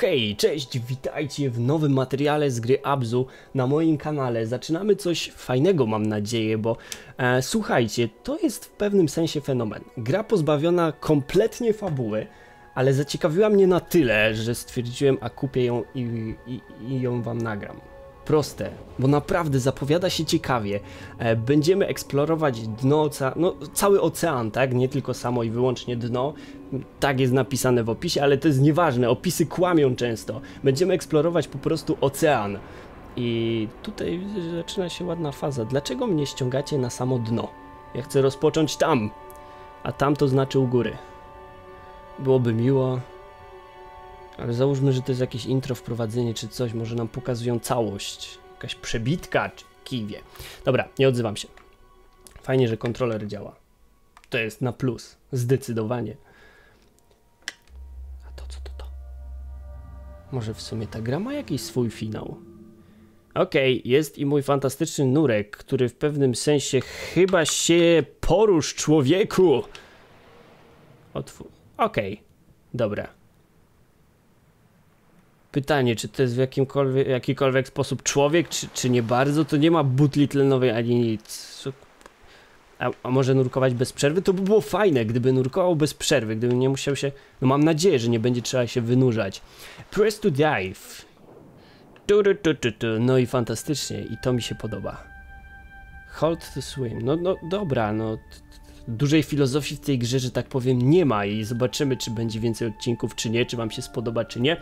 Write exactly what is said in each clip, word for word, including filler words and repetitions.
Hej, cześć, witajcie w nowym materiale z gry A B Z U na moim kanale. Zaczynamy coś fajnego, mam nadzieję, bo e, słuchajcie, to jest w pewnym sensie fenomen. Gra pozbawiona kompletnie fabuły, ale zaciekawiła mnie na tyle, że stwierdziłem, a kupię ją i, i, i ją wam nagram. Proste, bo naprawdę zapowiada się ciekawie. E, będziemy eksplorować dno, oce no, cały ocean, tak? Nie tylko samo i wyłącznie dno. Tak jest napisane w opisie, ale to jest nieważne, opisy kłamią często. Będziemy eksplorować po prostu ocean. I tutaj widzę, że zaczyna się ładna faza. Dlaczego mnie ściągacie na samo dno? Ja chcę rozpocząć tam, a tam to znaczy u góry. Byłoby miło. Ale załóżmy, że to jest jakieś intro, wprowadzenie czy coś, może nam pokazują całość. Jakaś przebitka czy kiwie. Dobra, nie odzywam się. Fajnie, że kontroler działa. To jest na plus, zdecydowanie. A to co to to? Może w sumie ta gra ma jakiś swój finał? Okej, okay, jest i mój fantastyczny nurek, który w pewnym sensie chyba się porusz, człowieku! Otwór... Okej, okay, dobra. Pytanie, czy to jest w jakimkolwiek, jakikolwiek sposób człowiek, czy, czy nie bardzo, to nie ma butli tlenowej ani nic. A, a może nurkować bez przerwy? To by było fajne, gdyby nurkował bez przerwy, gdyby nie musiał się... No mam nadzieję, że nie będzie trzeba się wynurzać. Press to dive. Tu, tu, tu, tu, tu. No i fantastycznie, i to mi się podoba. Hold to swim. No, no dobra, no... Dużej filozofii w tej grze, że tak powiem, nie ma i zobaczymy, czy będzie więcej odcinków, czy nie, czy wam się spodoba, czy nie.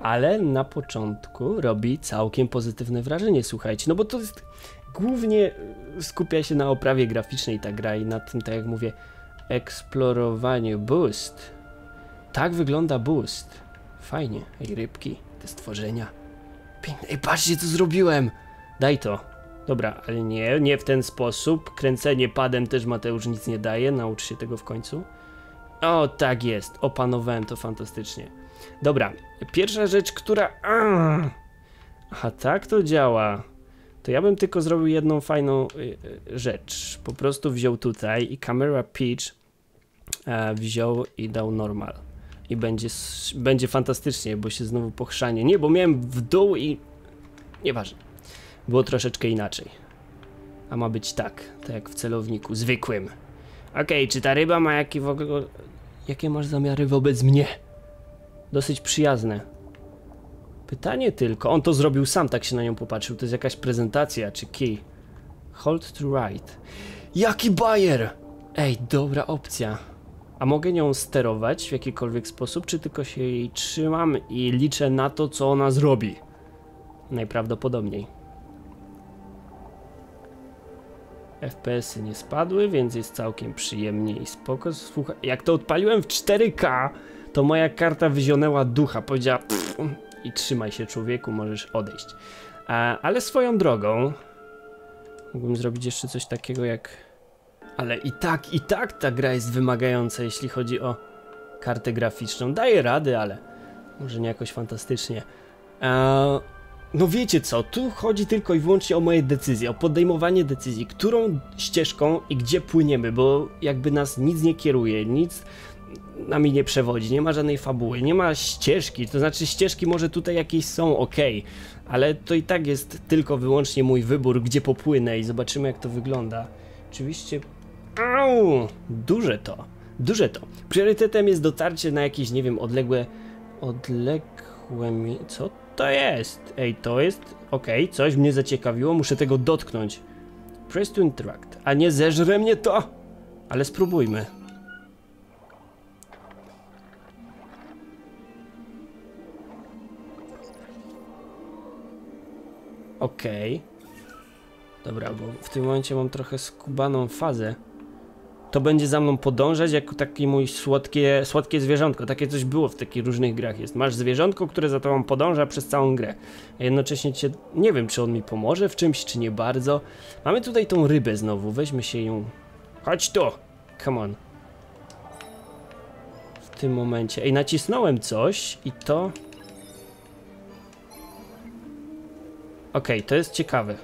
Ale na początku robi całkiem pozytywne wrażenie, słuchajcie, no bo to jest, głównie skupia się na oprawie graficznej ta gra i na tym, tak jak mówię, eksplorowaniu. Boost. Tak wygląda boost. Fajnie. Ej, rybki, te stworzenia. Piękne. Ej, patrzcie, co zrobiłem! Daj to. Dobra, ale nie, nie w ten sposób. Kręcenie padem też, Mateusz, nic nie daje, naucz się tego w końcu. O, tak jest, opanowałem to fantastycznie. Dobra, pierwsza rzecz, która... Aha, tak to działa. To ja bym tylko zrobił jedną fajną rzecz. Po prostu wziął tutaj i Camera Pitch wziął i dał normal. I będzie, będzie fantastycznie, bo się znowu pochrzanie. Nie, bo miałem w dół i... Nieważne. Było troszeczkę inaczej. A ma być tak, tak jak w celowniku zwykłym. Okej, czy ta ryba ma jaki w ogóle... Jakie masz zamiary wobec mnie? Dosyć przyjazne. Pytanie tylko... On to zrobił sam, tak się na nią popatrzył. To jest jakaś prezentacja, czy kij. Hold to right. Jaki bajer! Ej, dobra opcja. A mogę nią sterować w jakikolwiek sposób, czy tylko się jej trzymam i liczę na to, co ona zrobi? Najprawdopodobniej. F P S-y nie spadły, więc jest całkiem przyjemnie i spoko. Słuchaj, jak to odpaliłem w cztery K, to moja karta wyzionęła ducha, powiedziała pff, i trzymaj się, człowieku, możesz odejść. A, ale swoją drogą mógłbym zrobić jeszcze coś takiego jak... Ale i tak, i tak ta gra jest wymagająca, jeśli chodzi o kartę graficzną. Daję rady, ale może nie jakoś fantastycznie. A... No wiecie co, tu chodzi tylko i wyłącznie o moje decyzje, o podejmowanie decyzji, którą ścieżką i gdzie płyniemy, bo jakby nas nic nie kieruje, nic nami nie przewodzi, nie ma żadnej fabuły, nie ma ścieżki, to znaczy ścieżki może tutaj jakieś są, ok, ale to i tak jest tylko wyłącznie mój wybór, gdzie popłynę i zobaczymy, jak to wygląda. Oczywiście... Au! Duże to, duże to. Priorytetem jest dotarcie na jakieś, nie wiem, odległe... Odległe... Mi... Co to? To jest! Ej, to jest... Okej, okay, coś mnie zaciekawiło, muszę tego dotknąć. Press to interact. A nie zeżre mnie to! Ale spróbujmy. Okej. Okay. Dobra, bo w tym momencie mam trochę skubaną fazę. To będzie za mną podążać jako taki mój słodkie, słodkie zwierzątko. Takie coś było w takich różnych grach jest. Masz zwierzątko, które za tobą podąża przez całą grę. A jednocześnie cię... Nie wiem, czy on mi pomoże w czymś, czy nie bardzo. Mamy tutaj tą rybę znowu. Weźmy się ją... Chodź tu! Come on. W tym momencie... Ej, nacisnąłem coś i to... Okej, okay, to jest ciekawe.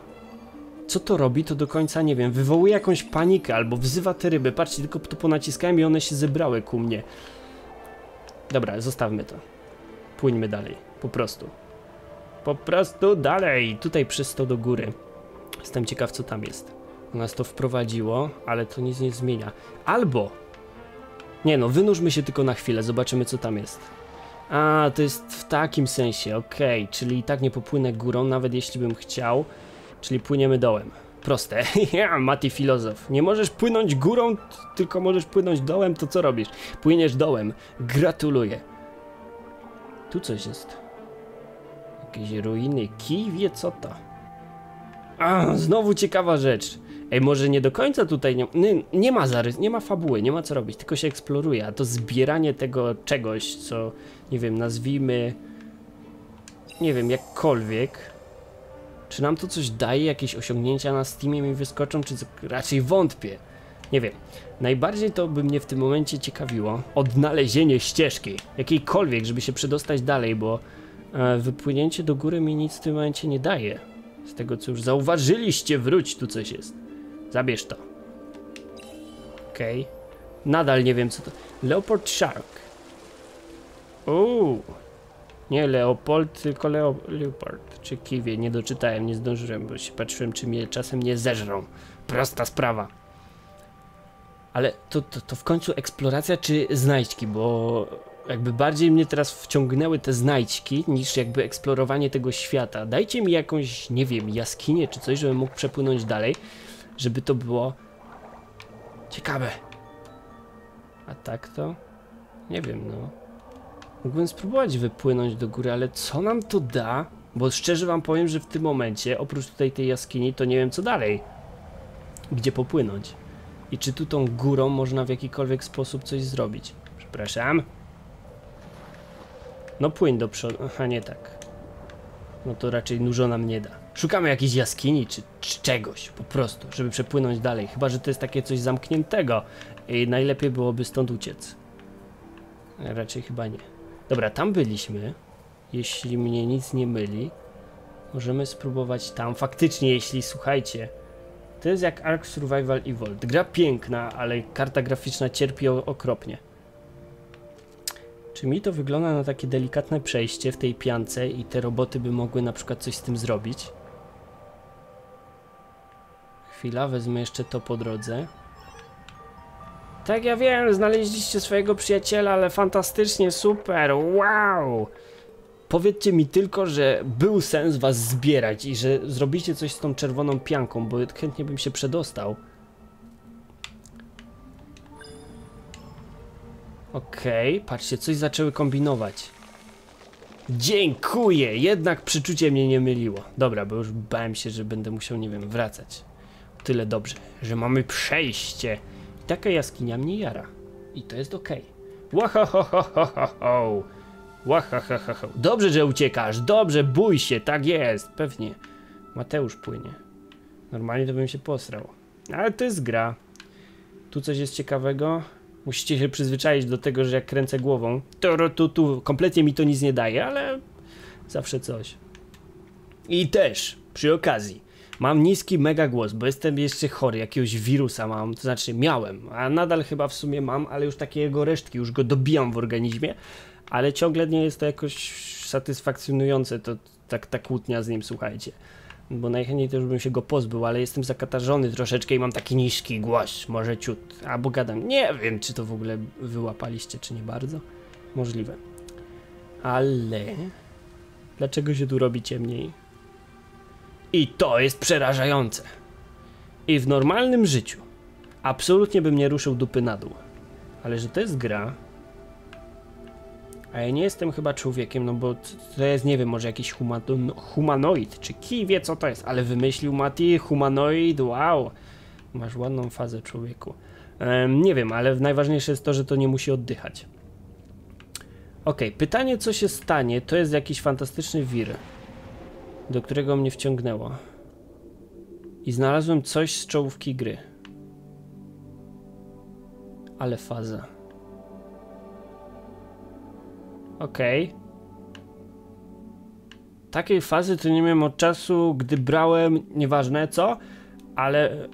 Co to robi, to do końca nie wiem. Wywołuje jakąś panikę albo wzywa te ryby. Patrzcie, tylko to ponaciskałem i one się zebrały ku mnie. Dobra, zostawmy to. Płyńmy dalej, po prostu. Po prostu dalej, tutaj przez to do góry. Jestem ciekaw, co tam jest. Nas to wprowadziło, ale to nic nie zmienia. Albo... Nie no, wynurzmy się tylko na chwilę, zobaczymy, co tam jest. A, to jest w takim sensie, okej, okay, czyli i tak nie popłynę górą, nawet jeśli bym chciał. Czyli płyniemy dołem. Proste. Mati filozof. Nie możesz płynąć górą, tylko możesz płynąć dołem, to co robisz? Płyniesz dołem. Gratuluję. Tu coś jest. Jakieś ruiny. Kij wie co to. A, znowu ciekawa rzecz. Ej, może nie do końca tutaj nie, nie, nie ma zarys, nie ma fabuły, nie ma co robić, tylko się eksploruje, a to zbieranie tego czegoś, co, nie wiem, nazwijmy, nie wiem, jakkolwiek. Czy nam to coś daje, jakieś osiągnięcia na Steamie mi wyskoczą, czy raczej wątpię? Nie wiem. Najbardziej to by mnie w tym momencie ciekawiło odnalezienie ścieżki, jakiejkolwiek, żeby się przedostać dalej, bo e, wypłynięcie do góry mi nic w tym momencie nie daje. Z tego, co już zauważyliście, wróć, tu coś jest. Zabierz to. Okej. Okay. Nadal nie wiem, co to... Leopard Shark. Uuu. Nie Leopold, tylko Leo... Leopard. Czy kiwie. Nie doczytałem, nie zdążyłem, bo się patrzyłem, czy mnie czasem nie zeżrą. Prosta sprawa. Ale to, to, to w końcu eksploracja czy znajdźki, bo... Jakby bardziej mnie teraz wciągnęły te znajdźki, niż jakby eksplorowanie tego świata. Dajcie mi jakąś, nie wiem, jaskinię czy coś, żebym mógł przepłynąć dalej. Żeby to było ciekawe. A tak to? Nie wiem, no. Mógłbym spróbować wypłynąć do góry, ale co nam to da? Bo szczerze wam powiem, że w tym momencie, oprócz tutaj tej jaskini, to nie wiem co dalej. Gdzie popłynąć? I czy tu tą górą można w jakikolwiek sposób coś zrobić? Przepraszam. No płyń do przodu. Aha, nie tak. No to raczej dużo nam nie da. Szukamy jakiejś jaskini czy, czy czegoś po prostu, żeby przepłynąć dalej. Chyba, że to jest takie coś zamkniętego i najlepiej byłoby stąd uciec. Raczej chyba nie. Dobra, tam byliśmy. Jeśli mnie nic nie myli, możemy spróbować tam. Faktycznie, jeśli, słuchajcie, to jest jak Ark Survival Evolved. Gra piękna, ale karta graficzna cierpi okropnie. Czy mi to wygląda na takie delikatne przejście w tej piance i te roboty by mogły na przykład coś z tym zrobić? Chwila, wezmę jeszcze to po drodze. Tak, ja wiem, znaleźliście swojego przyjaciela, ale fantastycznie, super, wow! Powiedzcie mi tylko, że był sens was zbierać i że zrobicie coś z tą czerwoną pianką, bo chętnie bym się przedostał. Okej, okay, patrzcie, coś zaczęły kombinować. Dziękuję, jednak przyczucie mnie nie myliło. Dobra, bo już bałem się, że będę musiał, nie wiem, wracać. Tyle dobrze, że mamy przejście. I taka jaskinia mnie jara. I to jest okej. Okay. Łahahahahahaho. Łahahahahaho. Dobrze, że uciekasz, dobrze, bój się, tak jest. Pewnie. Mateusz płynie. Normalnie to bym się posrał. Ale to jest gra. Tu coś jest ciekawego. Musicie się przyzwyczaić do tego, że jak kręcę głową, to tu, tu, kompletnie mi to nic nie daje, ale zawsze coś. I też, przy okazji, mam niski mega głos, bo jestem jeszcze chory, jakiegoś wirusa mam, to znaczy miałem, a nadal chyba w sumie mam, ale już takie jego resztki, już go dobijam w organizmie, ale ciągle nie jest to jakoś satysfakcjonujące, to tak ta kłótnia z nim, słuchajcie. Bo najchętniej też bym się go pozbył, ale jestem zakatarzony troszeczkę i mam taki niski głos, może ciut, albo gadam, nie wiem czy to w ogóle wyłapaliście, czy nie bardzo, możliwe. Ale dlaczego się tu robi ciemniej? I to jest przerażające. I w normalnym życiu absolutnie bym nie ruszył dupy na dół, ale że to jest gra, a ja nie jestem chyba człowiekiem, no bo to jest, nie wiem, może jakiś huma humanoid, czy kij wie co to jest, ale wymyślił Mati, humanoid, wow. Masz ładną fazę, człowieku. Ehm, nie wiem, ale najważniejsze jest to, że to nie musi oddychać. Okej, okay, pytanie co się stanie, to jest jakiś fantastyczny wir, do którego mnie wciągnęło. I znalazłem coś z czołówki gry. Ale faza. Okej. Okay. Takiej fazy to nie miałem od czasu, gdy brałem, nieważne co, ale...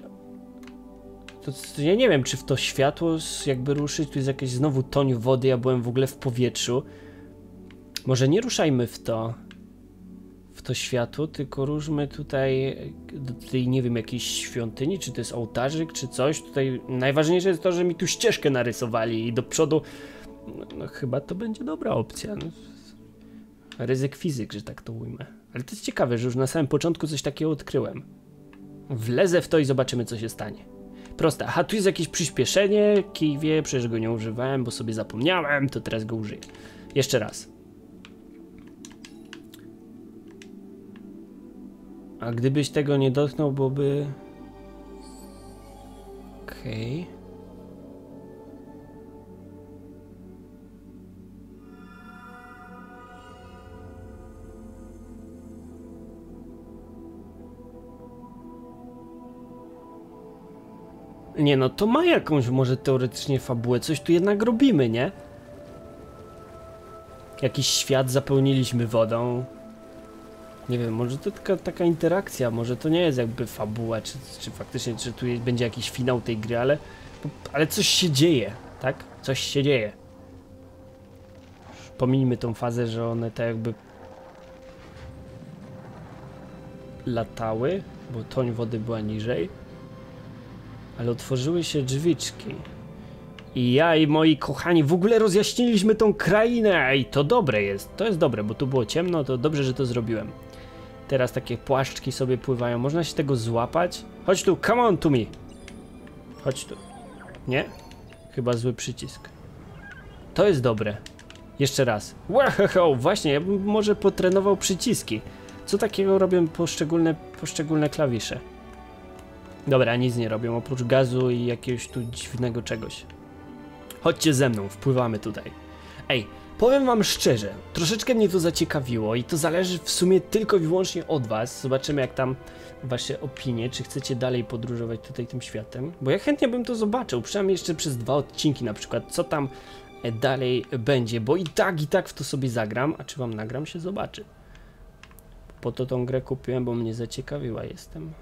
To, to ja nie wiem, czy w to światło jakby ruszyć, tu jest jakieś znowu toń wody, ja byłem w ogóle w powietrzu. Może nie ruszajmy w to, w to światło, tylko różmy tutaj, tutaj, nie wiem, jakiejś świątyni, czy to jest ołtarzyk, czy coś. Tutaj najważniejsze jest to, że mi tu ścieżkę narysowali i do przodu. No, no chyba to będzie dobra opcja. No, ryzyk fizyk, że tak to ujmę. Ale to jest ciekawe, że już na samym początku coś takiego odkryłem. Wlezę w to i zobaczymy, co się stanie. Proste. Aha, tu jest jakieś przyspieszenie. Kij wie, przecież go nie używałem, bo sobie zapomniałem, to teraz go użyję. Jeszcze raz. A gdybyś tego nie dotknął, byłoby... Okej... Okay. Nie no, to ma jakąś może teoretycznie fabułę, coś tu jednak robimy, nie? Jakiś świat zapełniliśmy wodą. Nie wiem, może to taka, taka interakcja, może to nie jest jakby fabuła, czy, czy faktycznie, czy tu jest, będzie jakiś finał tej gry, ale... Ale coś się dzieje, tak? Coś się dzieje. Pomińmy tą fazę, że one tak jakby... latały, bo toń wody była niżej. Ale otworzyły się drzwiczki. I ja i moi kochani w ogóle rozjaśniliśmy tą krainę. I to dobre jest, to jest dobre, bo tu było ciemno, to dobrze, że to zrobiłem. Teraz takie płaszczki sobie pływają, można się tego złapać. Chodź tu, come on to me. Chodź tu. Nie? Chyba zły przycisk. To jest dobre. Jeszcze raz. Wow, właśnie, ja bym może potrenował przyciski. Co takiego robią poszczególne, poszczególne klawisze? Dobra, nic nie robią, oprócz gazu i jakiegoś tu dziwnego czegoś. Chodźcie ze mną, wpływamy tutaj. Ej, powiem wam szczerze, troszeczkę mnie to zaciekawiło i to zależy w sumie tylko i wyłącznie od was. Zobaczymy, jak tam wasze opinie, czy chcecie dalej podróżować tutaj tym światem. Bo ja chętnie bym to zobaczył, przynajmniej jeszcze przez dwa odcinki na przykład, co tam dalej będzie. Bo i tak, i tak w to sobie zagram, a czy wam nagram, się zobaczy. Po to tą grę kupiłem, bo mnie zaciekawiła, jestem...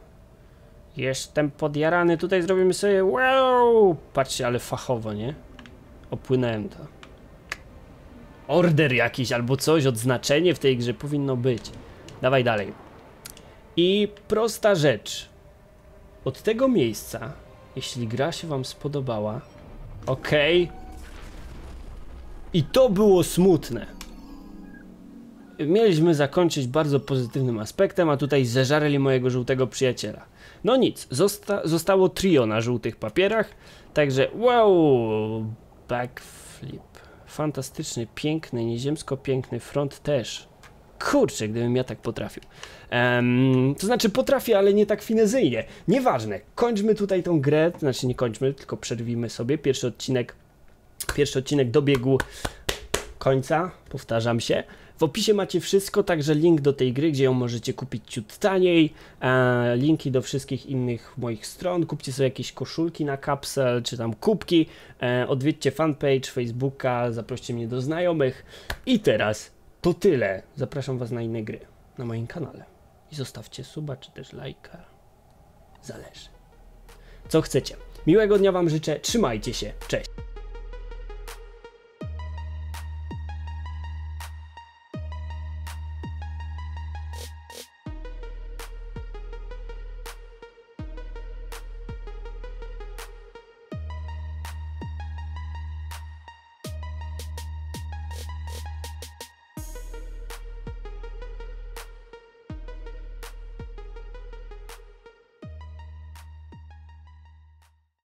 Jestem podjarany, tutaj zrobimy sobie wow! Patrzcie, ale fachowo, nie? Opłynąłem to. Order jakiś albo coś, odznaczenie w tej grze powinno być. Dawaj dalej. I prosta rzecz. Od tego miejsca, jeśli gra się wam spodobała... Okej. Okay. I to było smutne. Mieliśmy zakończyć bardzo pozytywnym aspektem, a tutaj zeżarli mojego żółtego przyjaciela. No nic, zosta zostało trio na żółtych papierach, także wow, backflip, fantastyczny, piękny, nieziemsko piękny front też. Kurczę, gdybym ja tak potrafił. Um, to znaczy potrafię, ale nie tak finezyjnie. Nieważne, kończmy tutaj tą grę, to znaczy nie kończmy, tylko przerwijmy sobie. Pierwszy odcinek, pierwszy odcinek dobiegł końca, powtarzam się. W opisie macie wszystko, także link do tej gry, gdzie ją możecie kupić ciut taniej, e, linki do wszystkich innych moich stron, kupcie sobie jakieś koszulki na kapsel, czy tam kubki, e, odwiedźcie fanpage Facebooka, zaproście mnie do znajomych i teraz to tyle. Zapraszam was na inne gry na moim kanale i zostawcie suba, czy też lajka, zależy co chcecie. Miłego dnia wam życzę, trzymajcie się, cześć!